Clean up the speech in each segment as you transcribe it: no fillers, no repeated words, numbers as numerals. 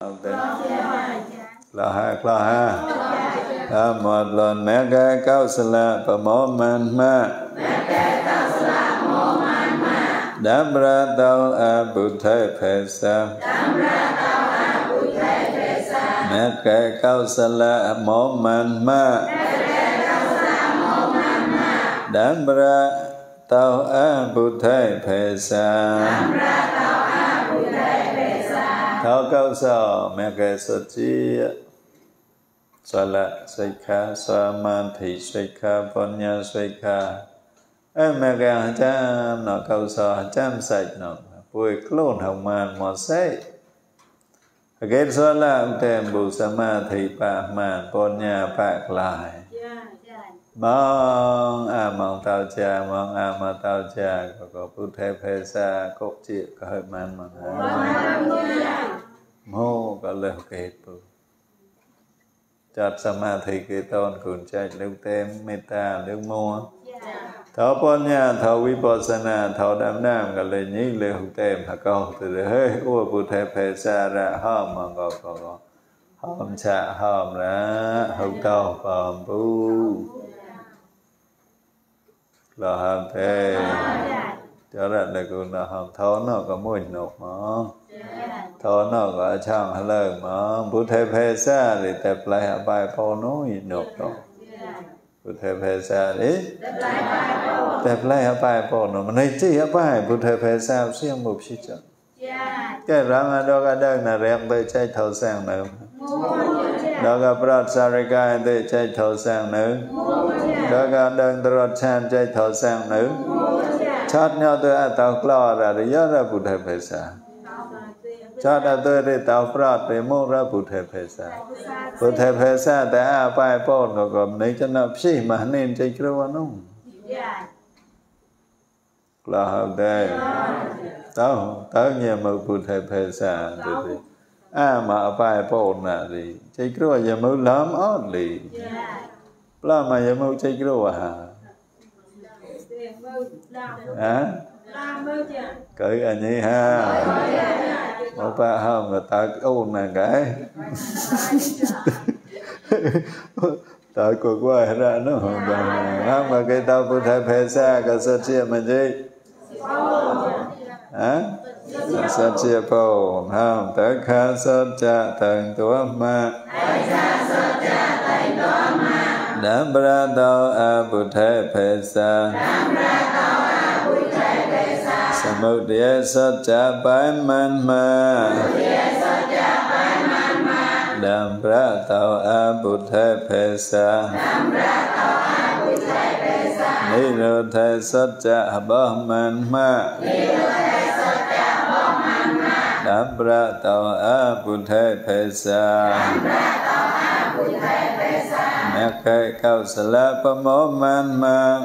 La ha là một lần mẹ cái cao sạ la pa mô man ma đam ra tao a bụt thê phê sa mẹ cái cao sạ la mô man ma đam ra tao a bụt thê phê sa thao cao sạ mẹ cái sơ chi Sala Sekha, Samanthi Sekha, Vanya Sekha. Mẹ gà hả chăm, nó câu sò hả chăm sạch nó. Vui klon hồng màn mò sạch. Ghét xóa lạm thêm bù samanthi bạc màn Vanya bạc lại. Mong mong tao cha, mong mà tao cha. Có bút thép hê xa, cốc chịu, có hơi màn màn hả. Mô, có lời kết bù. Chợt samadhi kê tôn cùn trạch lưu tem metta lưu mua thảo bón nhà thảo vipassana thảo đám nam cả lời nhí lưu tem hả câu từ đấy hơi ua bù thê phê xa ra hòm mà gò hòm chạ hòm ra hồng tàu hòm bú lò hòm thê cho ra là cùn là hòm thấu nó có mùi nộp mà thôi nó có chẳng hả lời mà bút thê phê xa thì tập lại hả bài phô nói nộp đó bút thê phê xa đi tập lại hả bài phô nó mà này chỉ hả bài bút thê phê xa xuyên mục xí chậm cái răng hả đó cả đơn là rèm tới cháy thấu sang nữa đó cả bọt xa rê gai tới cháy thấu sang nữa đó cả đơn tớ rọt chan cháy thấu sang nữa chót nhau tôi ạ tao lo ra để nhớ ra bút thê phê xa cho ta tôi để tao phật để mua ra bút thề phê sa ta à bài bổn nó gồm nấy cho nó phi mà nên chơi kêu nó là hợp đây tao tao nhà mà bút thề phê sa thì mà bài bổn là gì chơi kêu nhà mới lắm ót gì là mà nhà mới chơi kêu à cởi anh ấy ha ông ta hòm người ta ôn là cái tại cuộc quay ra nó hòm hòm mà cái tao cũng thấy phê xa cả sơ chia mình gì hả sơ chia phô hòm tất cả sơ cha tầng tố ma đám ra tao a bụt thê phê xa Samut địa sát cha bái man ma Đam ra tàu a bụt thê phê sa Ni rô thê sát cha bó man ma Đam ra tàu a bụt thê phê sa Mẹ kê cao sà la pa mô man ma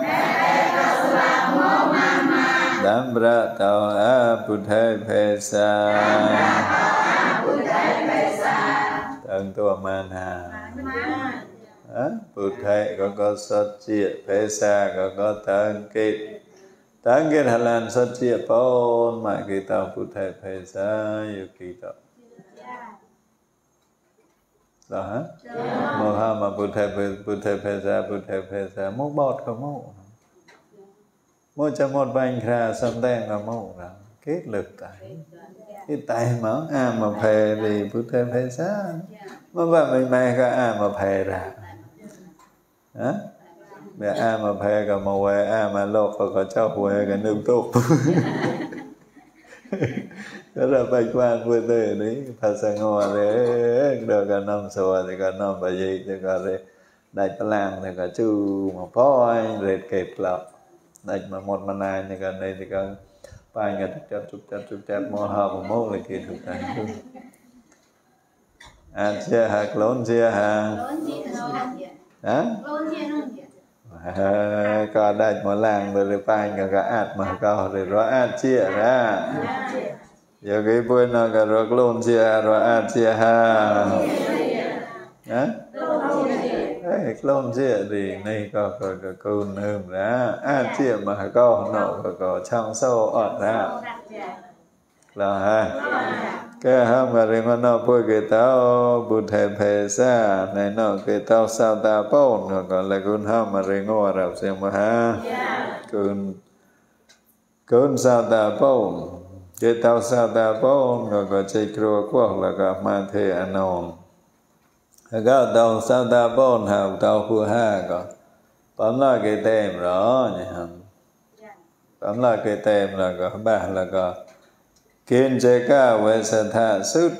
Đam ra tàu a bụt thê phê sa Tầng tùa man hà Bụt thê có sốt chia phê sa có tầng kết hà lan sốt chia bốn mại kỳ tàu bụt thê phê sa yêu kỳ tàu đó hả? Một hà mà bụt thê phê sa múc bọt không múc mỗi cho một bánh ra xong đen là mẫu là kết lực tại cái tay mà mà phê thì bút thêm phê xa mà bà mình mẹ có mà phê ra hả mẹ mà phê có màu quê mà lột và có cháu quê cái nước tốt đó là bạch quan vui tươi đấy Phật sang ngồi đấy được cả năm sùa thì cả năm bà gì thì cả đại bà làng thì cả chư mà phói rệt kịp lọc Đạch mà một mà này thì gần đây thì có vài người chụp chạp một hợp một mốc là kỳ thực thành luôn. Chia hạc lốn chia hạc. Có đạch một làng rồi vài người có ạt mà có rồi rõ ạt chia ra. Giờ cái buổi nó có rõ lốn chia rõ ạt chia hạc. Lôn chia thì này có côn hơm ra chia mà có nó có trong sâu ọt ra là ha Kaha maringono po kitao budhe pesa naino kitao sauta pon ngakala kunha maringo arab semaha kun kun sauta pon kitao sauta pon ngakala cikro kuah laka mate anon ngakala tau sauta pon hau tau kuha ko pamla kitem ro nyam pamla kitem laka bah laka Kim Jaka Vesatha Sut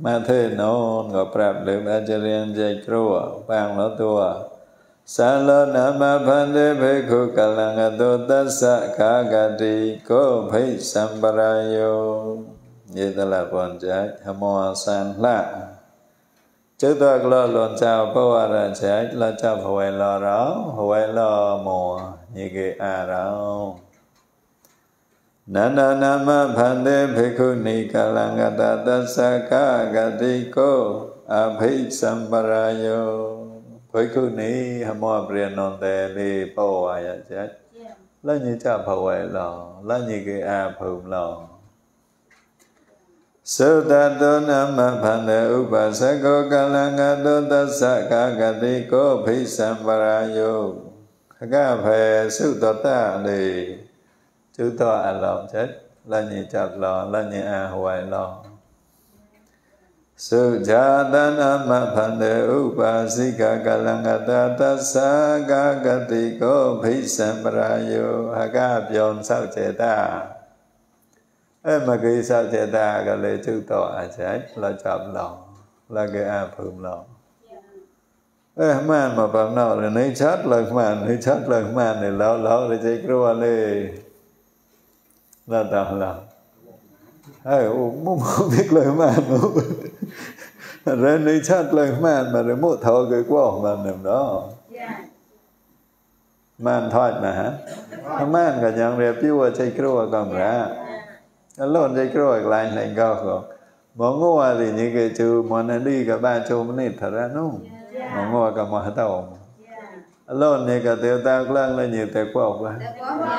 Mathe Non Ngọc Prab Lip Ajarian Jakrua Bang Lotua Salon Amapande Bhikkhu Kalangato Tassa Kagati Ko Bhi Sambarayo Yitala Ponjak Hamoa San La Chư Toạc Lo Luân Chào Pawara Chak La Chap Huay Lo Rao Huay Lo Mùa Yiki A Rao Nana nama bhande bhikkhuni kalangata tassa kagati ko abhisambarayo. Bhikkhuni hamoa priyanonte li pawaya chach. La nyi cha phawai lo, la nyi ki a phum lo. Sutato nama bhande upasako kalangata tassa kagati ko abhisambarayo. Kagaphe sutata li. Chư Toa A Lom chết La Nhi Chạc Lo La Nhi A Huay Lo Sư Cha Ta Nama Phande Upasika Kalangata Tassa Gagati Ko Bhisambrayo Hagabyon Sao Cheta Ê mà khi Sao Cheta Gà Lê Chư Toa A Chết La Chạc Lo La Gê A Phum Lo Ê mà Pham Nọ Rồi Nói Chát Lời Mà Này Lão Lão Rồi Chạy Krua Lê là đạo là không biết lời màn rồi đi chát lời màn mà rồi mốt thọ cái quao màn nằm đó màn thoát mà hả không màn cả nhàng đẹp chứ qua chạy kêu qua cầm ra lộn chạy kêu qua lại thành cao không món ngua thì những cái chữ món này đi cả ba chỗ mới nịt thật ra đúng món ngua cả món tàu lộn như cả tiêu tao lăng là nhiều tài quao quá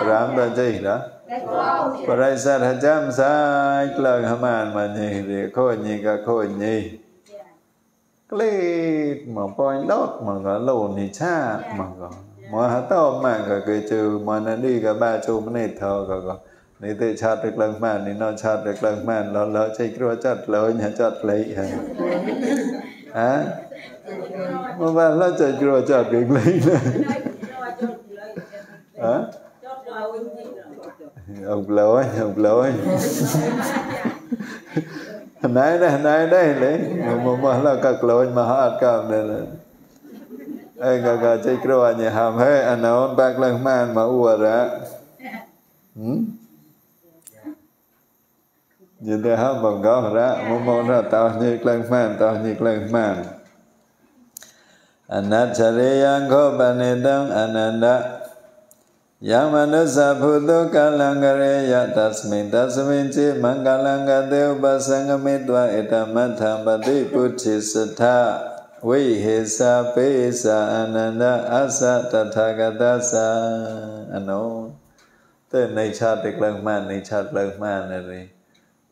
rám ra gì đó Parai sát hạt chám sát lần hả màn mà nhì thì khôi nhì cả khôi nhì Click mà point đốt mà gọi lồn thì chát mà gọi Mà hả tôm mà gọi cái chữ mà nó đi cả ba chú mà nịt thơ gọi Nhi tự chát được lần màn thì nó chát được lần màn Lỡ lỡ chạy kêu chát lỡ nhà chát lấy Hả? Mà bà lỡ chạy kêu chát được lấy Hả? Ông lỗi nãy đây đấy mà là các lỗi mà họ cầm đây là ai cả chơi cờ nhà hàm hay anh nói bác lang man mà uo ra nhìn thấy hàm bằng gõ ra mà nó tao như lang man anh chơi anh có bạn nên đăng anh đã Yang manusa putu kalangare ya tasmin ci mangkalangga deo basangamitwa itamadhambati puji setha wihisa pisa ananda asa tathagatasa ano te nai chat dek lang man nai chat lang man nari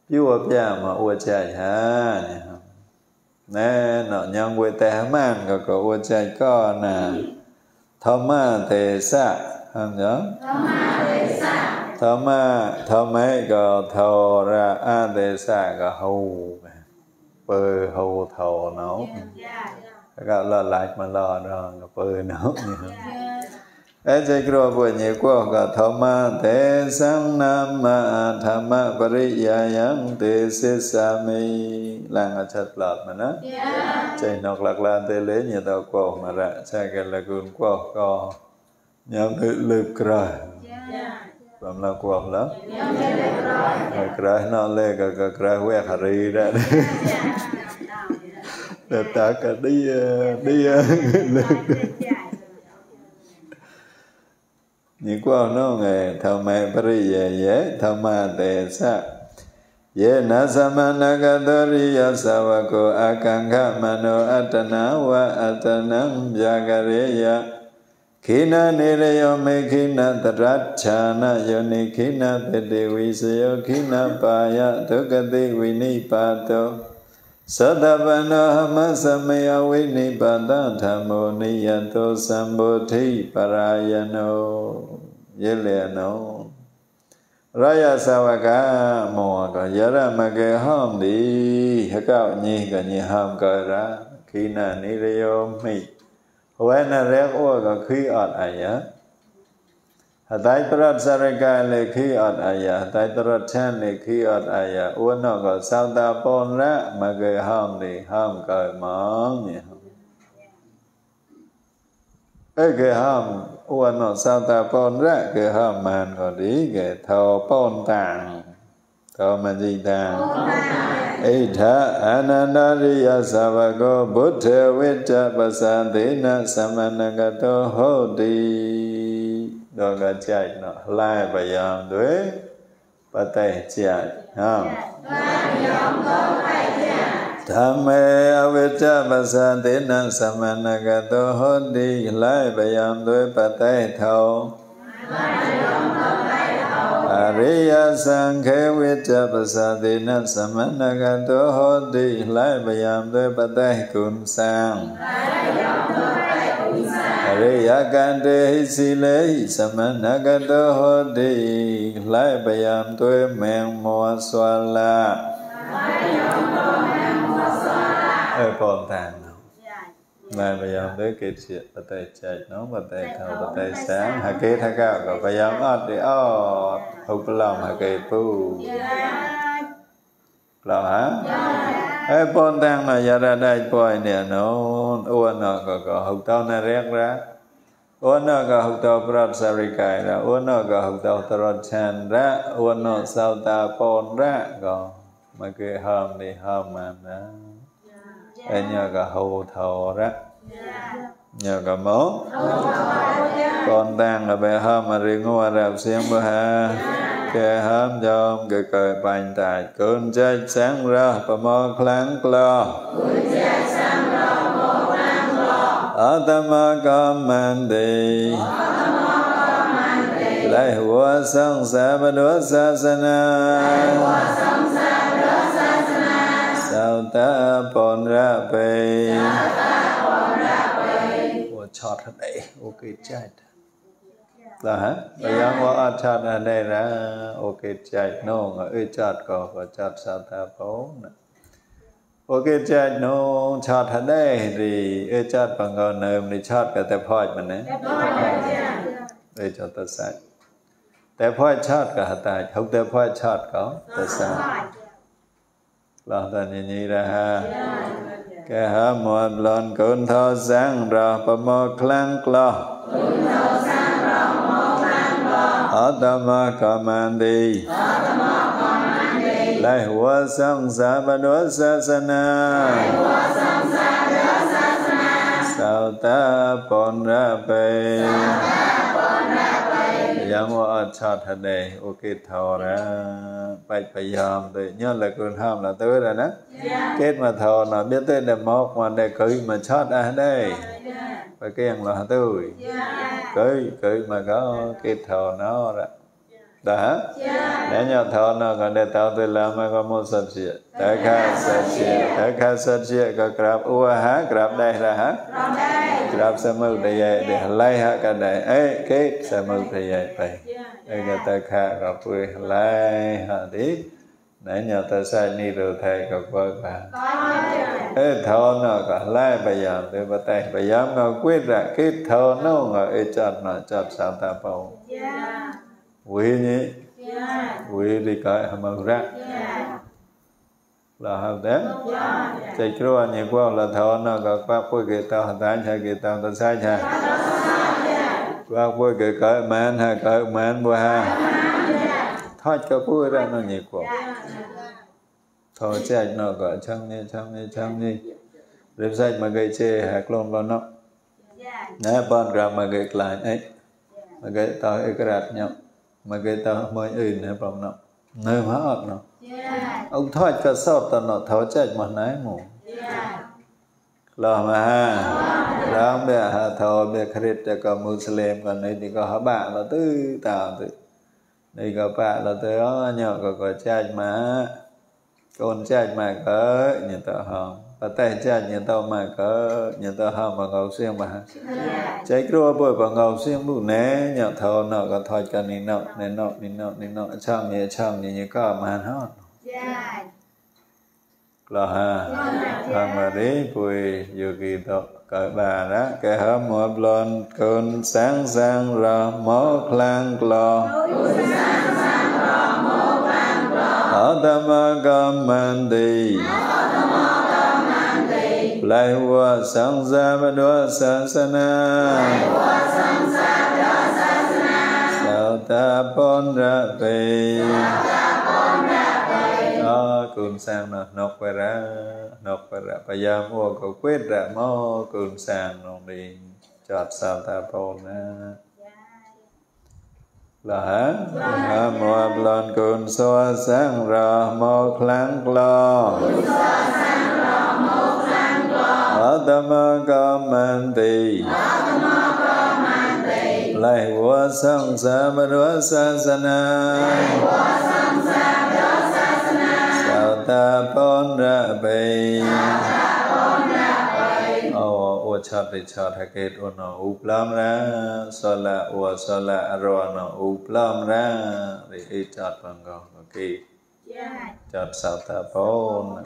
piwa pya ma ua chai ha ne no nyang we te man ka ko ua chai ko na thama te sa Thama gò thò ra a đề xa gò hù Bơ hù thò nấu Gò lo lạch mà lo ra gò bơ nấu Ê chê kruo bùa nhị quốc gò thama tế sang nam ma thama pariyayang tế xế xa mi Làng gò chật lọt mà nó Chê nọc lạc lan tế lế nhị tàu quốc mà ra Chê gà lạc gùn quốc gò Nhắm hữu lượp cờ Bấm là cuộc lắm Cờ nó lê cờ cờ quẹt hả rì ra Để ta cờ đi Những cuộc nó nghe Thầm mẹ bari dễ dễ Thầm mẹ tệ xác Yena samana gadoriya savako Akankha mano atana Wa atanam jagariya Kina nireyo me kina taracana yoni kina tedewiseyo kina paya tukati winipato Sadabana hamasamaya winipata dhamoni yato sambodhi parayano Yeleano Raya sawaka moa yara mage hamdi hakao nyi ka nyi ham kara kina nireyo me Wena rewo ka khi at aya, hatai terat sareka le khi at aya, hatai terat chan le khi at aya, ueno ka sauta pon ra mage ham di ham kai mang ni ham. Ege ham ueno sauta pon ra ke ham man ko di ke thao pon tang, thao man di tang. Ita ananariya savako buddha vita pasadena samanagato hodi doga chai no lai bayam duy patay chai dhamme avita pasadena samanagato hodi lai bayam duy patay thao Ariya Sankhe Vita Pasadena Samanagato Hodi Lai Bayam Doi Patai Kun Sang Ariya Kante Hisilei Samanagato Hodi Lai Bayam Doi Meng Moa Swala Ơi Pon Tang Lai Bayam Doi Kê Triệt Patai Chai Nóng Patai Thao Patai Sáng Hà Kê Tha Cao Cả Bayam Ot Đi Ot Hukulam hake pu. Lau ha? Eh pon tang na yara dai poi ne no. Uana ka ka hukta na rek ra. Uana ka hukta prat sarikai ra. Uana ka hukta tarot chan ra. Uana sauta pon ra ka. Make ham ni ham man na. Enya ka hau thao ra. Nhờ cả món con đang là bé hâm mà riêng ngô rạp xem bữa ha kê hâm cho kê cười bành tài cơn trái sáng ra và mơ kháng lo ở tâm mơ có màn đi lại hùa sang xa và đứa xa xa na sao ta bồn ra về chọt ở đây, ok chạy là hả? Bây giờ có chọt ở đây là ok chạy nó ngỡ chọt có và chọt sao ta phố ok chạy nó chọt ở đây thì chọt bằng con nơm thì chọt cả tệp hỏi mình đấy để cho ta sạch tệp hỏi chọt cả tại không tệp hỏi chọt có ta sạch là ta nhìn như ra ha kẻ hả một lần cơn thơ sáng ra và mơ kháng lo ở tâm mơ có màn đi lại hùa sang xa và đứa xa xa na sao ta bồn ra về yang ở chọt hả đề ok thọ ra bạch phải dòm thì nhớ là cơn hòm là tới rồi đó kết mà thọ là biết tới đẹp mọc mà để cưới mà chót ở đây và cái hàng là tươi cưới cưới mà có kết thọ nó đó đã để nhờ thọ nó còn để tao tôi làm mà có một sạch sẽ đã khá sạch sẽ có grab ua há grab đây là há grab sẽ mưu thì vậy để lấy há cả đây ấy kết sẽ mưu thì vậy phải người ta khá gặp vui lại họ đi nãy nhờ ta sai ni rồi thầy gặp vợ cả thế thọ nó cả lại bây giờ tôi bắt tay bây giờ nó quyết là cái thọ nó ngồi chọn nó chọn sao ta bảo vui nhỉ vui thì cái hàm ra là hàm đấy chạy trôi nhiều quá là thọ nó gặp qua vui cái tao ta sai cái tao ta sai nha qua vui cái man ha cái man bua ha thoát cho vui ra nó nhiều quá thọ chạy nó gọi chăng đi rửa sạch mà gây chê hạt lon vào nó nãy ban ra mà gây lại ấy mà gây tao ấy cái rạt nhau mà gây tao mới in hay bằng nó nơi hóa ợt nó ông thoát cho sọt tao nó tháo chạy mà nãy mù là mà ha đó bây giờ thôi bây giờ Christ còn Muslim còn đây thì có họ bạn là tư tao tư đây có bạn là tư đó nhỏ có trai mà con trai mà có nhà tao không và tay trai nhà tao mà có nhà tao không và ngầu xuyên mà trái cua bồi và ngầu xuyên đủ né nhỏ thầu nọ có thôi cho nên nọ chăm như có mà nó là ha thằng mà đấy vui vừa kỳ tộc cởi bà đó cái hôm mùa blon cơn sáng sang rò mốt lang lò ở tâm cơm man đi lại qua sáng ra và đua sáng sana sao ta bon ra về cùn sang nè nọc về ra bây giờ mua có quyết ra mô cùn sang nông đi chọt sao ta bồn á là hả mua blon cùn xoa sang ra mô khlang lo ở tâm có man tì lại qua sang xa mà đua sang xa na ta bon ra bay ô ô cha bị cha thạch kết ô nó up lắm ra so là rồi nó up lắm ra để ít chặt bằng gò ok chặt sao ta bon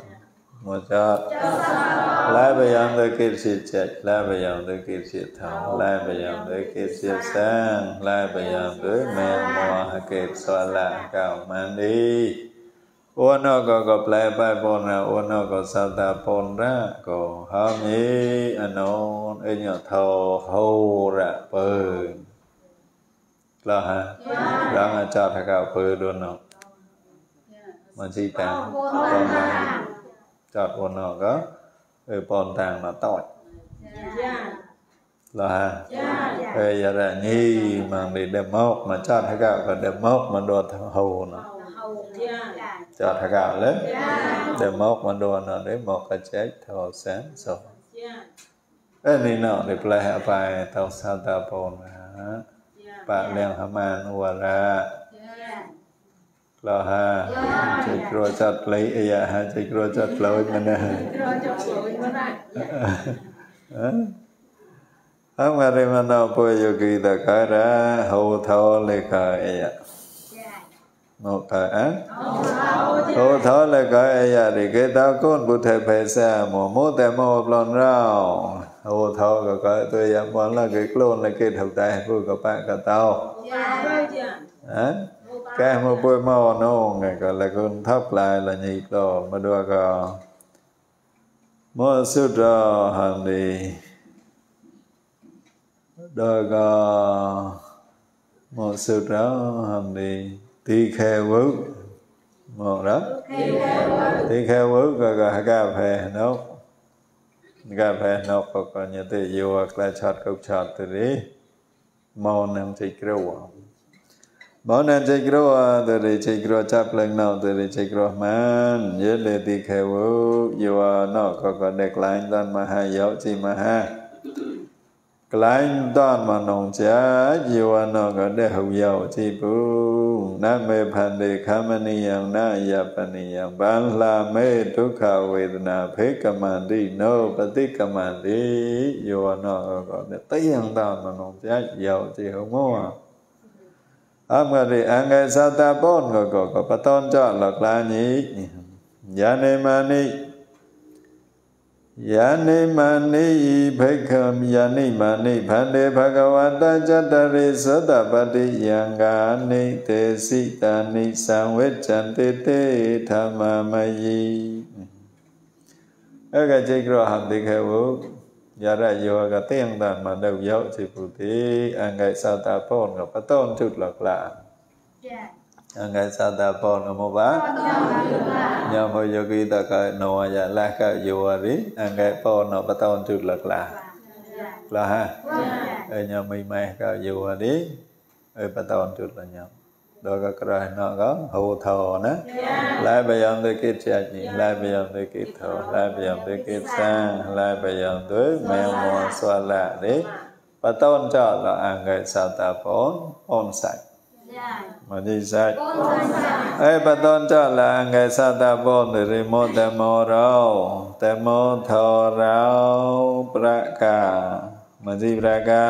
một chặt lái bây giờ tới kịp siết chặt lái bây giờ tới kịp siết thẳng lái bây giờ tới kịp siết sang lái bây giờ tới men mò kịp so là cào man đi uno ko ko play by bona uno ko sata ponra ko hami anon enyo tho hora pơ la ha ranga cha thaka pơ dono ma chi ta cha uno ko pon tang na toi là ha bây giờ là nhi mà để đệm mốc mà cha thaka và đệm mốc mà đột hầu nó cho thằng gạo lớn để mọc mà đồ nó để mọc cái chết thầu sáng sổ cái này nó để play hạ bài tàu sao ta bồn hả bạn liền hả màn ua ra lo ha chỉ cua chặt lấy ấy ha chỉ cua chặt lối mà nè không mà đi mà nó bơi vô kỳ ta cái ra hậu thâu lấy cái ấy một thời á, cô thở lại cái ai giờ thì cái tao côn cụ thể phải xa mồ mốt em mồ lon rau, cô thở rồi cái tôi dám muốn là cái côn là cái thầu tài của các bạn các tao, á, cái mà bôi mồ nô người gọi là côn thấp lại là nhị đồ mà đua cò, mốt sút rau hàng đi, đua cò, mốt sút rau hàng đi. Tì khe vớt một đó tì khe vớt rồi cà phê nốt còn như thế dù hoặc là chọt cốc chọt từ đi màu nằm chạy kêu màu nằm chạy kêu từ đi chạy kêu chắp lần nào từ đi chạy kêu man dưới để tì khe vớt dù nó có đẹp lại toàn mà hai dấu chi mà ha lạnh toàn mà nồng chả dù nó có để hậu dầu chi bú nam mê pan đề khamaniyang na yapaniyang ban la mê dukha vedana phekamandi no patikamandi yo no có để tiếng đàn mà nó chát dầu thì không mua âm người thì ăn cái sao ta bốn người có bắt tôn cho lật la nhí yanemani Yanimani Bhikkham Yanimani Bhande Bhagavata Jatari Sadapati Yangani Te Sitani Samvechante Te Thamamayi Aka Chikro Hamdi Khevu Yara Yoga Tiên Tàn Mà Đầu Dấu Chị Phụ Thí Angai Satapon Ngọc Phát Tôn Chút Lọc Lạ Angai Satapon Ngọc Mô Bá nhờ môi yogi ta cái nọ giờ là cái yogi anh cái po nọ bắt đầu chụp lật là ha nhờ mày cái yogi bắt đầu chụp là nhau Doga karana ga hau thao na lai bayang de kit cha ni lai bayang de kit thao lai bayang de kit sa lai bayang de meo mo so la de paton cha la ang gai sa ta pon on sai ma ni sai ai paton cha la ang gai sa ta pon de re mo ta mo rao ta mo tho rao praka ma ni praka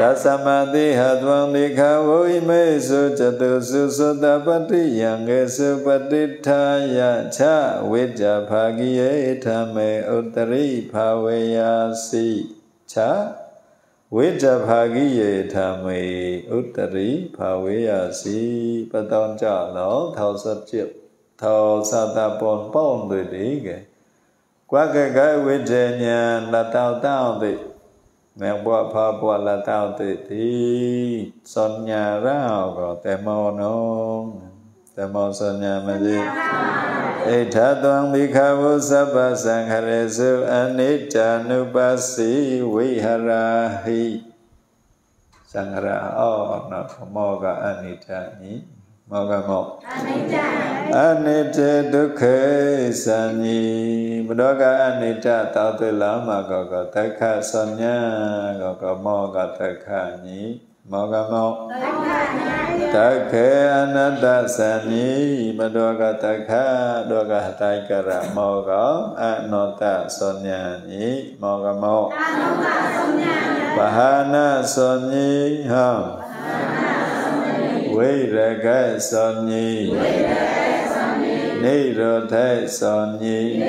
Dasamati hatwang dikhawo imesu jatusu sotapati yang kesu patithaya cha Widya bhagiye dhame uttari bhavayasi cha Widya bhagiye dhame uttari bhavayasi Paton cha lo thao sat chip thao satapon pon tu dike Qua kai widya nyan la tao tao ti Nang bua pa bua la tao ti ti son nhà rao go temo no temo son nhà ma di e tha tuang bi kha vu sabba sanghare su anicca nupassi viharahi sanghara o na moga anicca ni moga mo anicca dukkhe sanyi Mudoka anicca tao tu lama koko takha sonya koko moga takha ni moga mo takhe anatta sani mudoka takha doka taikara moga anotta sonya ni moga mo bahana sonyi ham viraga sonyi Nirodha Sanyi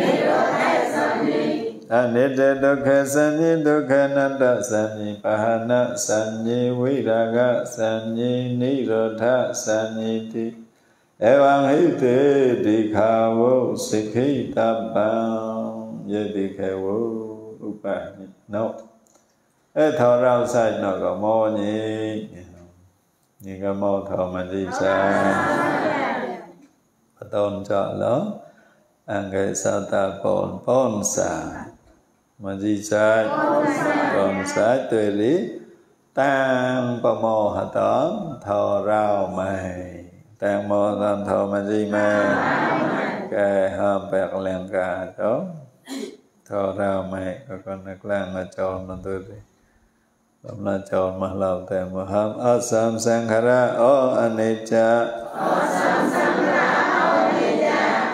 Anita Dukkha Sanyi Dukkha Nanda Sanyi Pahana Sanyi Viraga Sanyi Nirodha Sanyi Ti Evam Hiti Dikhavu Sikhi Tabbam Yedikhavu Upahni No E Tho Rao Sai No Gamo Nyi Nyi Gamo Tho Mani Sai Paton cha lo angge sata pon pon sa maji cha pon sa tui li tang pamo hatam tho rao mai tang mo tam tho maji mai ke ham pek leng ka to tho rao mai ko kon nak lang ma chon ma tui li lam la chon ma lau te mo ham asam sanghara o anicca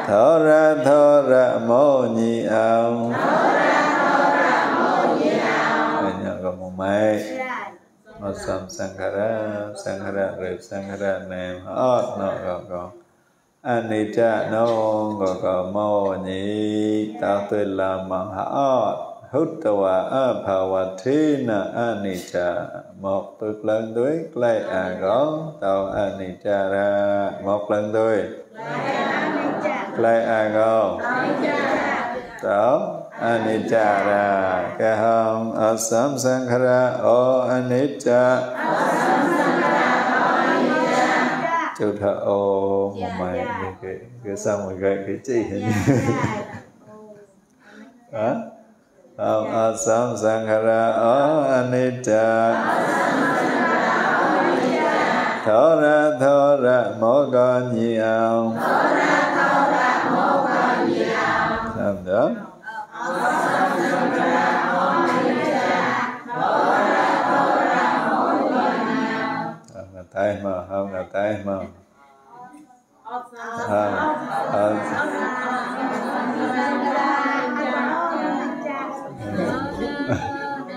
Thora mo nyi ao Hanya kamu mai Masam sanghara Sanghara rib sanghara nem Ot no koko Anicca no koko mo nyi Tao tui lamang haot Huttawa apavatina anicca Một tui lần tui Lai a gong Tao anicca ra Một lần tui Lai ago Tao anicca ra Ke hom asam sanghara o anicca Châu thơ ô Một mày cái xong rồi gậy cái chi hình Hả? Hom asam sanghara o anicca Thora moga nyi ao Nam đó. Tay mà không là tay mà.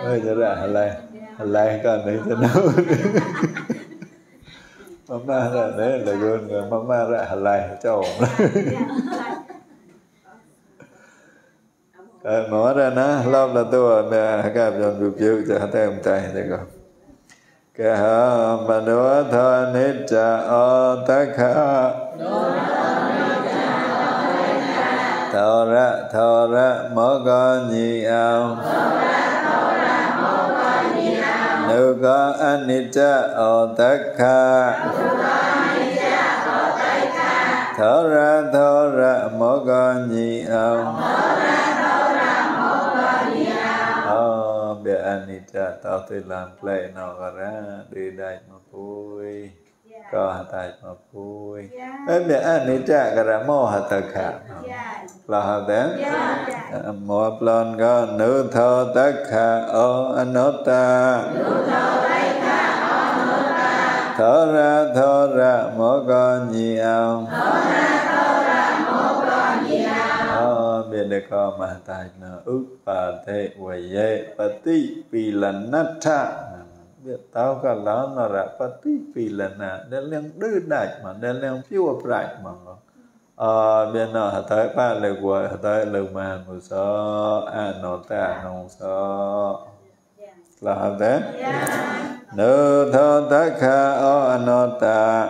Ơi giờ ra lại con đấy cho đâu. Mama ra đấy là gương người mama ra lại cho. Mở ra nó lót là tôi các bạn dùng chữ cho thấy ông trai đây con cái hả mà nó thọ nít cha o tất cả thọ ra mở con gì ao nếu có anh nít cha o tất cả thọ ra mở con gì ao Anicca tao tui làm play nó ra đi đại mà vui Kahatayma pui. Anda anicca kara moha takha. Là hợp thế. Một lần có nữ thơ tất khả ô anatta. Thở ra mỗi con gì ao. Biên được có mà tại nó ước bà thệ quầy dê bà tí vì là nát thạ. Biên tao cả lão nó ra bà tí vì là nát. Để lên đưa đạch mà, để lên phiêu ập rạch mà. Biên nó hả tới bà lời quầy hả tới lời mà mù sơ. Nó ta nông sơ. Là hả thế? Nữ thơ tất khá ô anota.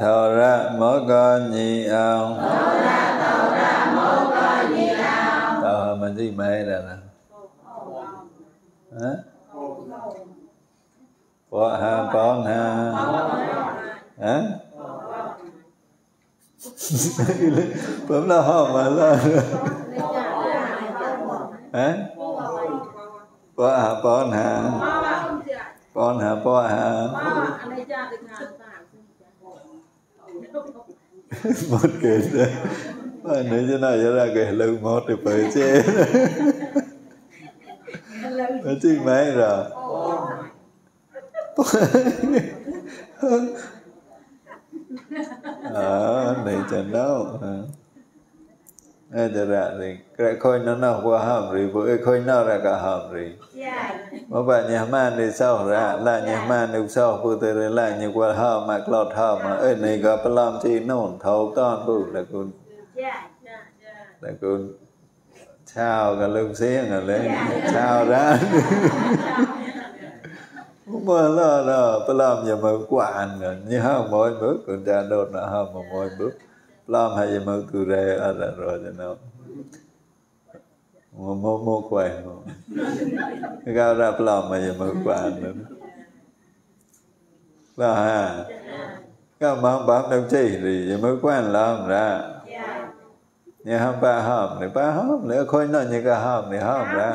Thọ ra mỗi con nhị ao. Thọ ra mỗi con nhị ao. Thọ mình gì mê rồi nè. Hả? Bỏ ha, con ha. Hả? Bấm nó hòm mà lên. Hả? Bỏ ha. Con hả, bỏ ha. Một kể ra. Nếu như nào ra kể lưu một thì phải chết. Nó chích máy rồi. Này chẳng đâu. Nói cho ra thì cái khôi nó nào qua hòm rồi. Bởi khôi nó ra cả hòm rồi. Mà bà nhà màn thì sao ra. Là nhà màn thì sao. Phụ tử rồi là như qua hòm mà lọt hòm. Ê này gặp lòng chi nôn thấu con bụi là con. Là con. Chào cả lông xuyên rồi lên. Chào ra. Mà là bà lòng nhà mơ quạng. Như hòm mỗi bước. Còn cha đột là hòm mỗi bước. Làm hay mà tu rè ở là rồi cho nó mua quẹt mua gạo ra làm hay mà quẹt nữa là ha các bạn bám đâu chi thì mới quẹt làm ra như ham ba hòm này ba hòm nữa khôi nó như cái hòm này hòm ra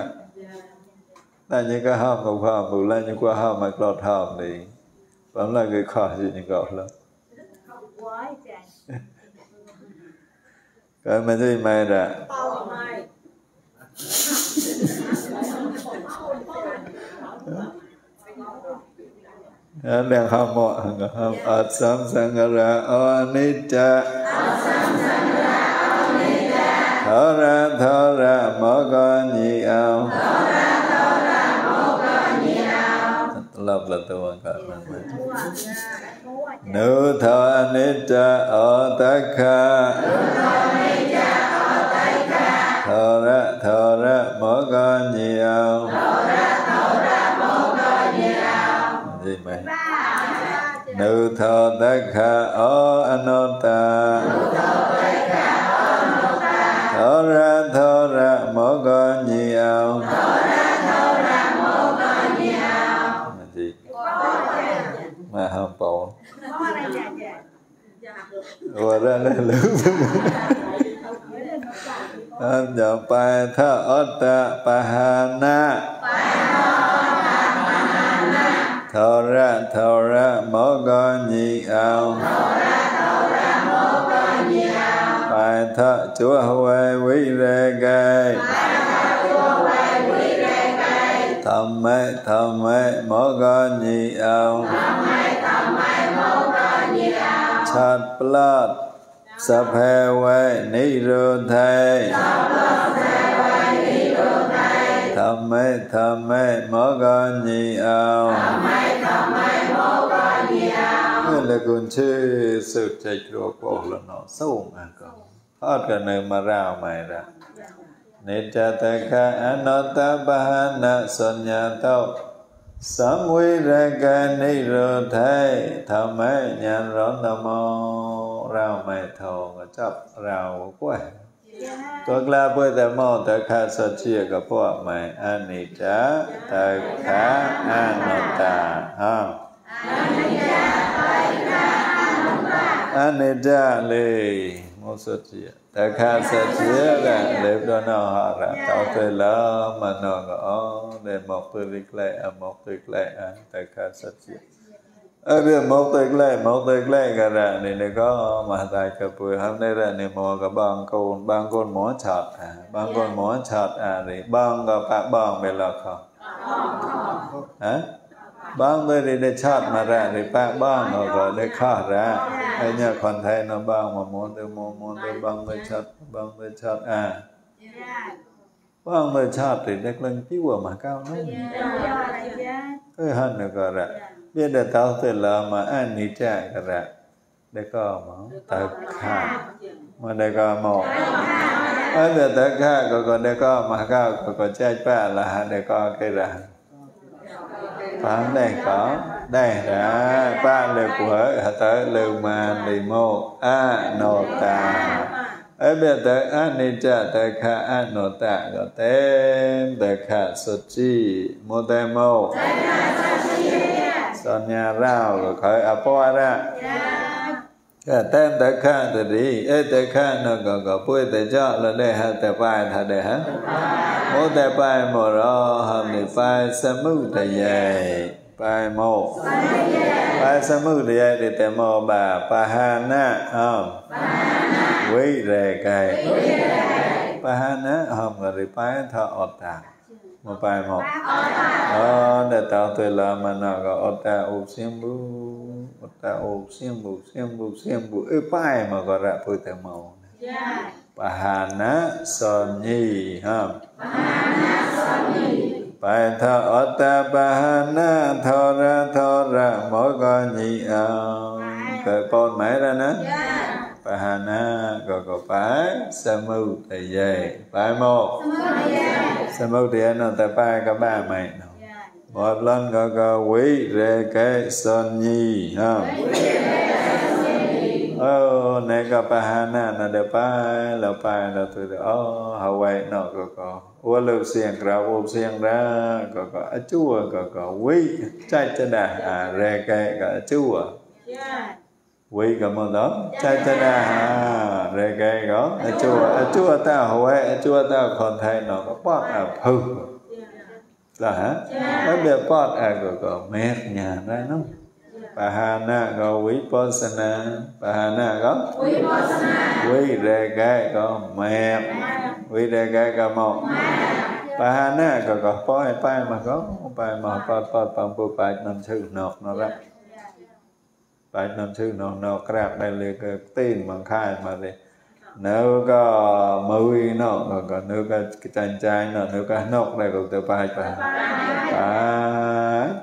là như cái hòm một hòm một là như qua hòm mà lọt hòm thì bấm là người khỏi gì như cậu lắm. Cái mà gì mày ra? Đang hâm mộ hâm ớt sám sang ra onicca. Thở ra mỗi con nhị ao. Thở ra mỗi con nhị ao. Love là tôi hoàn toàn mày. Nữ thọ anicca o takkha. Thọ ra mỗi con nhị ao. Thọ ra mỗi con nhị ao. Gì mày? Nữ thọ tất khả o anota. Thọ ra mỗi con nhị ao. Thọ ra mỗi con nhị ao. Mà gì? Mà hâm bộ. Ủa ra đây lưỡng. Âm nhỏ bài thơ ớt ta bà hà na. Thọ ra mỗi con nhị ao. Bài thơ chúa huê quý rê cây. Thầm mê mỗi con nhị ao. Chát bát sắp hê huê ni rô thê. Thầm mê mô con nhị ao. Thầm mê mô con nhị ao. Nên là con chứ sự trách rô cổ là nó sâu mà con. Hết cả nơi mà rào mày ra. Nitya teka anata bahana sonyato. Sam huy ra ca ni rô thê. Thầm mê nhàn rõ tâm mô. Rao mẹ thầu và chấp rao quay. Tuộc la bơi tại mô tại khá sơ chia gặp bộ mẹ anicca tại khá anatta. Anicca tại khá anatta. Anicca lì. Một không xuất hiện. Thật khá xuất hiện là đếp đô nào họ là tao thuê lỡ mà nó ngõ để mọc tư lịch lệ à mọc tư lịch lệ à thật khá xuất hiện. Ở đây mọc tư lịch lệ cả ra này này có mà tại cả bùi hôm nay ra này mò cả băng con mỏ chọt à băng con mỏ chọt à thì băng có bạc băng về lọc không? Hả? Bang tôi đi để chót mà ra để bác bang họ gọi để khó ra hay nhà con thấy nó bang mà muốn tôi bang tôi chót à bang tôi chót thì đếch lần tiêu mà cao lắm tôi hơn được gọi ra biết được tao từ lỡ mà anh đi chạy cả ra để có mà thật khả mà để có một ấy được tất cả có để có mà cao có chạy qua là để có cái ra phán này có đây đã ba lời của tới lời mà đi mô a nô ta ấy bây tới an ni cha tới kha a nô ta có tên tới kha sơ chi mô tê mô son nhà rau rồi khởi a po ra cái tên tới kha từ đi ấy tới kha nó có vui tới cho là để ha tới bài thà để ha mô tê bài mô ro hầm đi bài sa mu thầy dạy bài mô bài sa mu thầy dạy thì tê mô bà pahana hầm quý rè cày pahana hầm rồi đi bài thà ọt tạc mô bài mô đó để tạo tùy là mà nó có ọt tạc ụp xiêm bú ọt tạc ụp xiêm bú ư bài mà có rạ vui tê mô Pahana Somni ham. Bài thơ Otta Pahana Thora mỗi con nhị âm. Cởi bồn máy ra nè. Pahana có bái Samu thầy dạy. Bài một. Samu thầy dạy nó ta bài có ba mày. Một lần có quý rê cái Somni ham. Oh, nega pahana na depan lepas itu oh Hawaii no koko, walau siang kerap siang ra koko acua koko, wei cai cedah rekai koko acua, wei kamu dong cai cedah rekai koko acua tau Hawaii acua tau Kontai no koko apa, lah, tapi apa koko mernya lah no. Pahana có quý posana, pahana có quý đề cái có mẹ, quý đề cái có một, pahana có phôi phai mà có phai mà phật phàm phu phai năm sư nọc nó ra, phai năm sư nọc ra đây là cái tin bằng khai mà thì nếu có mui nọc còn nếu có chanh chanh nọc nếu có nọc này cũng tự phai phai.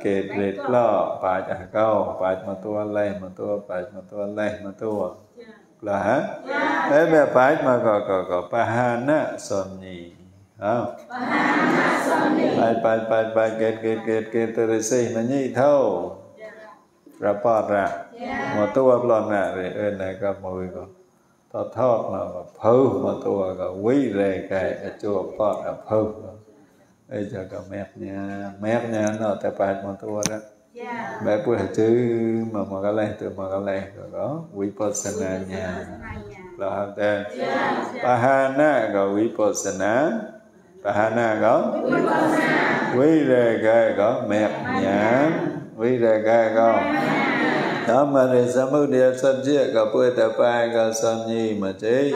Kể rệt lọ, bà chả câu, bà mà tua lây, bà mà tua. Là hả? Thế bây bà mà có pahana somni. Pahana somni. Bà kết từ rì xì mà nhị thâu. Rà bọt ra. Mà tua lọt nạ rì ơn này có mùi có. Thọt thọt mà phâu mà tua có quý rè kè, chua bọt là phâu. Ê chờ cả mép nha nó tại bài mà tôi đó mẹ bữa chứ mà cái này từ mà cái này rồi đó vipassana nha là học tên pahana có vipassana pahana có quý đề gai có mép nha quý đề gai có đó mà để sám ưu địa sân chia có bữa tại bài có sân nhi mà chế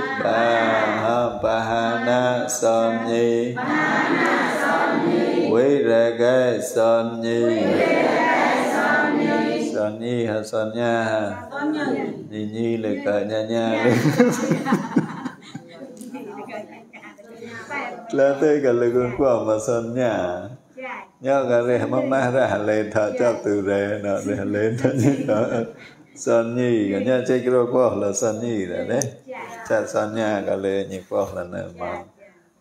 pahana sân nhi quý rê ghê son nhi son nhi hả son nha hả nhi lực ở nha là tôi cả lực ơn của mà son nha nhớ cả rê mama ra lên thọ cho từ rê nó rê lên thọ như đó son nhi cả nha chơi kêu của là son nhi rồi đấy cha son nha cả lên như của là nợ mà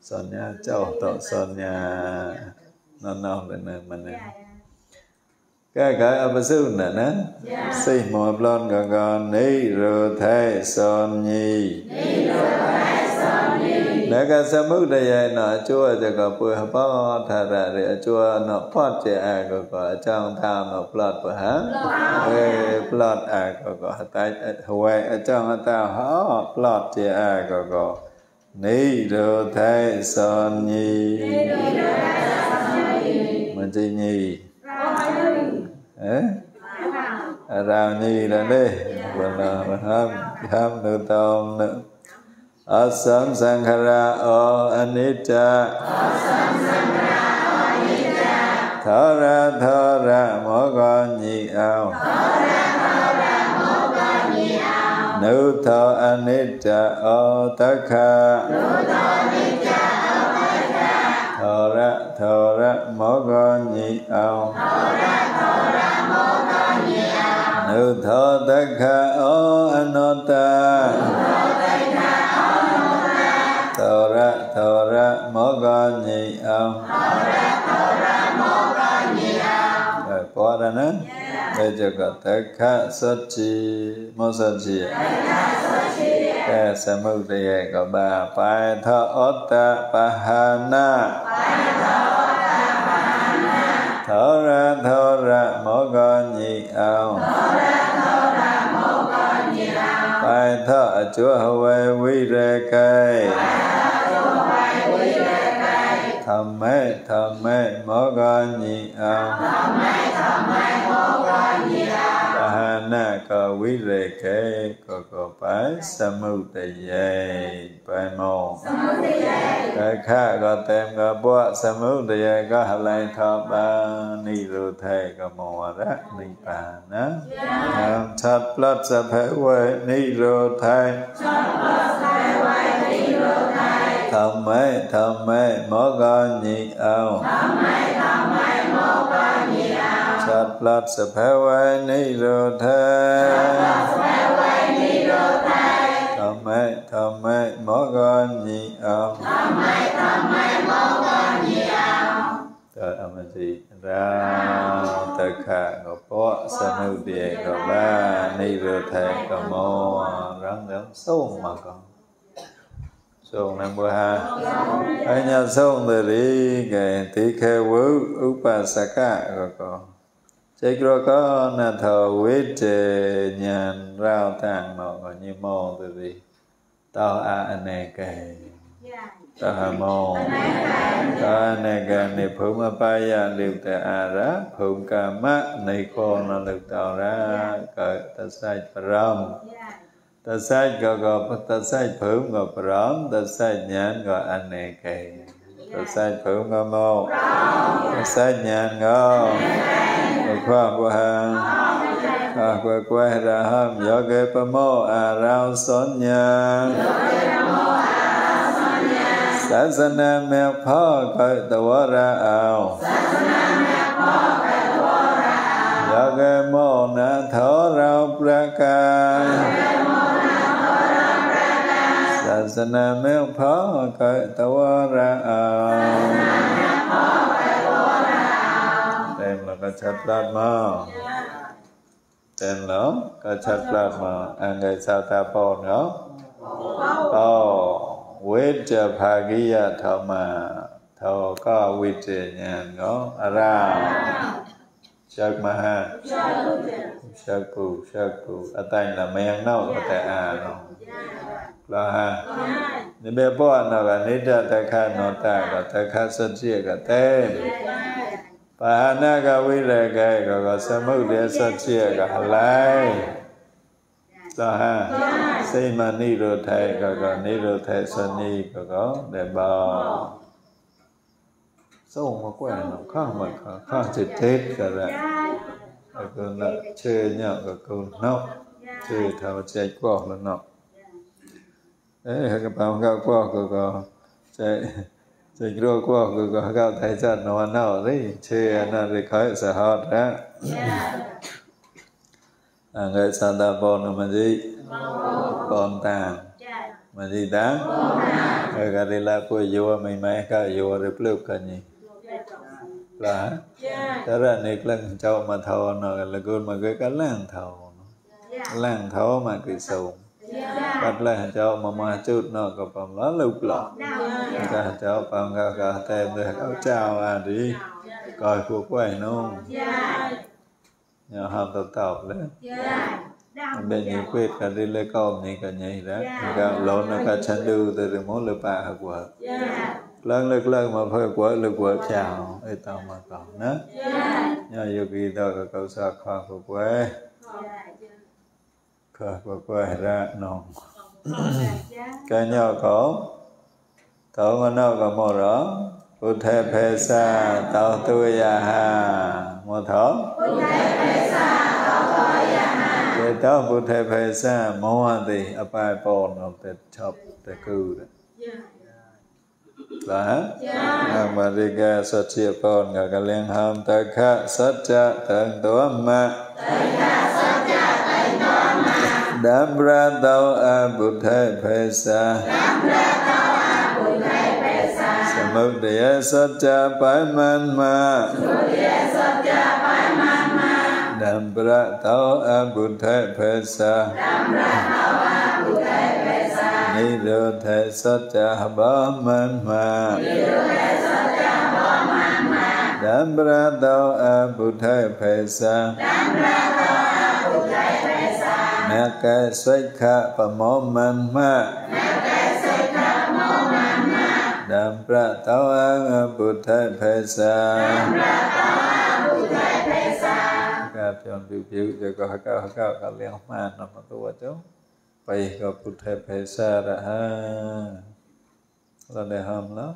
son nha cháu tọ son nha non lên nè mình nè cái âm sư nè nè si mùa blon gòn ni rô thay son nhi Naga samudaya na chua jaga puha pa thara re chua na pot je a ko ko chang tham na plot puha plot a ko ko tai huai chang ta ha plot je a ko ko ni do thai son ni man ji ni rao ni là đi và ham được tông nữa asam sankhara o anicca thọ ra mỗi con nhị ao nữ thọ anicca o takha thọ ra mỗi con nhị ao Nữ thọ takha o anatta thọ ra mô con nhị ao rồi có ra nữa bây giờ có takha sachi mô sachi cái sa mưu thì có ba pai tha otta pahana thọ ra mô con nhị ao Pai tha chúa huệ vi ra cây tham mê mô con nhị ao Pahana có vi ra cây có pai samudaya pai mô Takha có tem có bó samudaya có hợp lại thọ ba ni ru thầy có mô rác ni pa ná tham chát lát sa phê huệ ni ru thầy tham mê mô con nhị ao chát lát sa phê huệ ni ru thầy tham mê mô con nhị ao Amati Ram Takha Gopo Sanudya Gopa Nirutha Gomo Rang Rang Sông mà con Sông Nam Bồ Ha Ở nhà sông từ đi Kể tí khê vú Upasaka Goko Chế kro có na thờ huyết trề Nhàn rao tàng Màu ngồi như mô từ đi Tao a ane kề Tahamo Tanaka Nipuma Paya Lipta Ara Pumkama Nikona Lutara Tasai Param Tasai Gogo Tasai Pumga Param Tasai Nyan Go Aneke Tasai Pumga Mo Tasai Nyan Go Kwa Kwa Kwa Raham Yoga Pamo Arao Sonya Sasana mẹ phó cởi tàu ra ao Giờ cái mô na thó rao praka Sasana mẹ phó cởi tàu ra ao Tên là có chất lát màu Tên là có chất lát màu Anh gây sao ta bồn không? Bồn Vita Bhagiya Thama Tho Ka Vita Nhan Go Aram Chak Maha Chakku Chakku Atanh là men nó có thể à nó Lo ha Nên bé bó nó là Nita Takha Nota Có Takha Satchia Có Tem Pahana Ka Vita Gai Có Samudya Satchia Có Halai Lo ha Say mà ni rồi thầy có ni rồi thầy sani có để bảo sâu mà quên nó không mà không chỉ tết cả rồi còn là chơi nhậu còn nọ chơi thao chơi qua là nọ đấy các bạn cao qua có chơi chơi đua qua có cao thầy chặt nó nọ đấy chơi nó để khởi sở hot đó người Santa Bon mà gì con ta mà gì ta người ta đi la cô vua mày mày cả vua được lướt cả nhỉ là đó là nịch lần châu mà thầu nó là con mà cái làng thầu mà cái sầu Bạch là cho mama chút nó có phòng lá lục lọ cả cho phòng cả cả thêm được áo chào à đi coi cuộc quẩy nông nhà hầm tập tập đấy bên những quyết cả đi lấy con những cả nhảy đó cả lộn nó cả chăn đu từ từ mốt lửa bạ của lần mà phải của lửa chào ấy tao mà còn nữa nhà yogi đó cả câu sạc khoa của quê khờ của quê ra nòng cái nhỏ có tao mà nó có màu đó Uthai Pesa Tao Tuya Ha Mô Thó Uthai Pesa Tao Tuya Ha Thế tao Uthai Pesa Mô Hà Tì Apai Pol Nông Tết Chọc Tết Cư đó Là Nang Marika Satchia Pol Nga Ka Liên Hàm Tha Kha Satcha Tang Tua Ma Tang Kha Satcha Tang Tua Ma Đám Ra Tao A Uthai Pesa Đám Ra Tao A Uthai Pesa Mực địa sát cha bái man ma Đàm ra tao a bụt thệ phê sa Ni đô thệ sát cha bá man ma Đàm ra tao a bụt thệ phê sa Nà kê xuất khá bà mô man ma Đàm ra tao a bụt thệ phê sa Đàm ra tao a bụt thệ phê sa Các chọn biểu biểu cho các liên hoa nằm ở tù ở chỗ Vậy có bụt thệ phê sa ra ha Là đề hâm lắm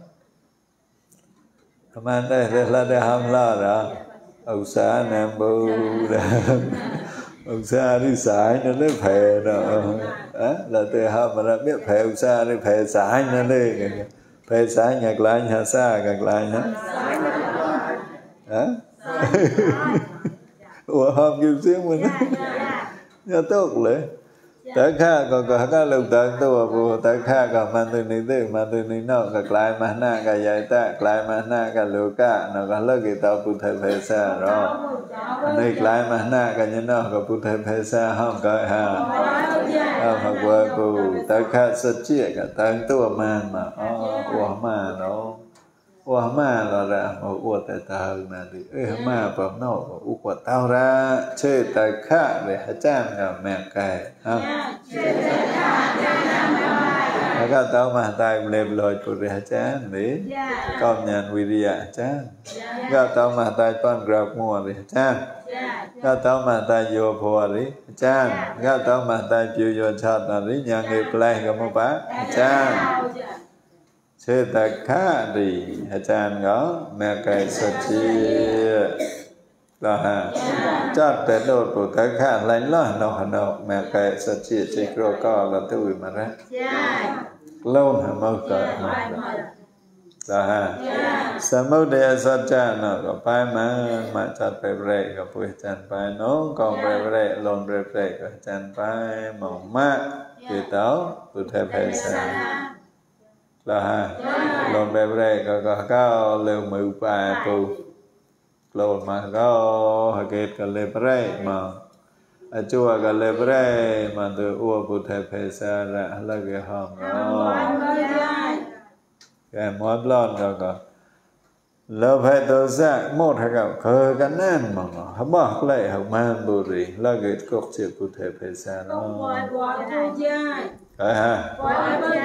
Hâm anh đây là đề hâm lắm đó Ông xa nam bù Ông xa đi sải nó lấy phê đó Là đề hâm mà nó biết phê ông xa đi phê sải nó đi Phê xá nhạc lại nhạc xa ngạc lại nhá. Hả? Ủa hôm kêu xíu mình á. Nhớ tốt lệ. Tại khá còn có các lục tận tùa phù. Tại khá còn mang tư ní tư mang tư ní nọ. Ngạc lại mà nạ cả giải tạ. Ngạc lại mà nạ cả lưu cả. Nó có lớp kỳ tao phụ thầy phê xa rồi. Ngạc lại mà nạ cả nhớ nọ. Có phụ thầy phê xa không coi hả. Không học vợ phù. Tại khá sơ chia cả tận tùa màn mà. Ủa mà nó Ủa mà nó ra mà ủa tại ta hơn là thì ê mà bấm nó ủa của tao ra chơi tại khá để hả chạm cả mẹ cài không hả cả tao mà tài lệp lội của để hả chạm đấy con nhàn huy đi hả chạm cả tao mà tài con gặp mùa để hả chạm cả tao mà tài vô phùa đấy hả chạm cả tao mà tài chịu vô chọt là đấy nhà nghiệp lại cả một bác hả chạm Chê ta khá đi hả chàng ngó mẹ cây sơ chia Đó hả Chót tế đột của ta khá lãnh lọ nọ nọ mẹ cây sơ chia chê kro co là tui mà ra Lâu hả mâu cỡ Đó hả Sa mâu đê sơ cha nọ có phái mà chót bè bè có phùi chàng phái nô Còn bè bè lôn bè bè có chàng phái mỏng mạ Vì táo của thầy phê xa Là ha, lồn bè bè có lưu mưu bà phù Lồn mà có hạ kết có lê bè mà A chua có lê bè mà từ ua phù thầy phê xa ra là cái hòm đó Cái mốt lồn có Lớp hệ tổ giác một hạ gặp khờ gắn em mà Hả bọc lại hả mang bù rỉ là cái cục chìa phù thầy phê xa đó Đấy ha,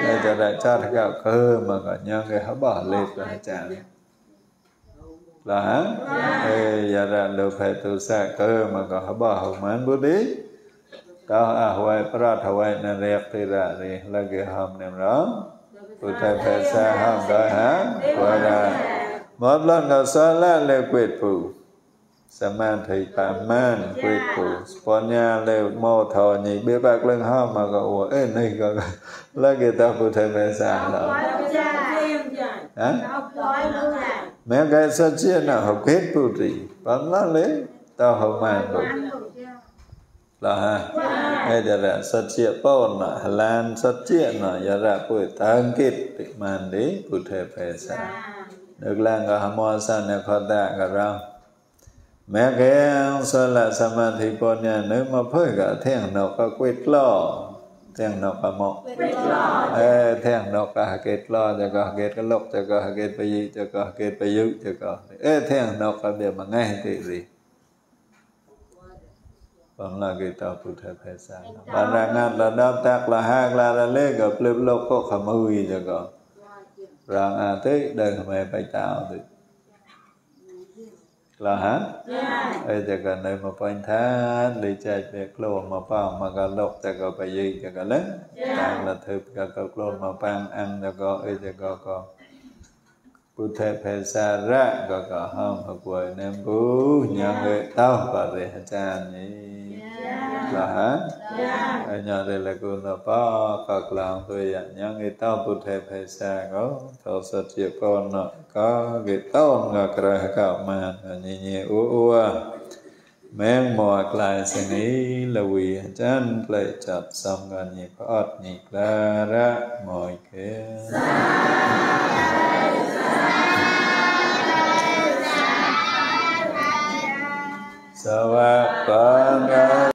để cho đại cho các gạo cơ mà có nhau người hấp bỏ lên rồi hả chàng Là hả? Ê, giờ đại lục hệ tù xa cơ mà có hấp bỏ hồng mến bố đi Tao à hoài prat hoài nè rẹp thì ra đi, là kìa hồng nèm đó Phụ thầy phải xa hồng coi hả? Qua ra Một lần ngọt xóa lá lê quyệt phụ Saman thầy bà man quyết của Sponya lêu mô thò nhị bế bạc lưng hò mà gọi ủa ê này gọi là kìa tao phụ thầy phê xa lỡ Mẹ cái sơ chia nào học hết phụ trì Bắn lá lấy tao học màn đủ Là ha Nghe giờ là sơ chia bồn nọ Hà Lan sơ chia nọ Giờ là phụ tăng kịt màn đế phụ thầy phê xa Được làng gọi hâm hoa xa nè khó tạ gọi rau Mẹ kìa, sao là Samadhi Ponya nếu mà phơi cả thiên nó có quyết lo Tiang nok ka mok tiang nok ka haket lo jaga haket ka lok jaga haket payi jaga haket payu jaga tiang nok ka dia mangai ti ri pamna kita putha phesa parangat la dap tak la hak la la le ka plep lok ko khamui jaga rang a te dai khame pai tao ti là hả? Ê chà gà nơi mà phanh thát lì chạy về lô mà phao mà gà lộc chà gà bài gì chà gà lớn càng là thịt gà gà lô mà phang ăn chà gà ê chà gà gà bụt thê phê xa ra gà gà hông hợp quầy nêm bú nhà người tao và rì hà chà nhí là hả? Ê nhà rì là cùn là phao gà lòng tôi ạ nhà người tao bụt thê phê xa gà thảo sát chìa con nọ có cái tao ngạc ra gạo mà nhẹ nhẹ ua ua men mọt lại sinh ý là quỳ chân lại chặt xong gần nhẹ có ọt nhịp ra ra mọi kia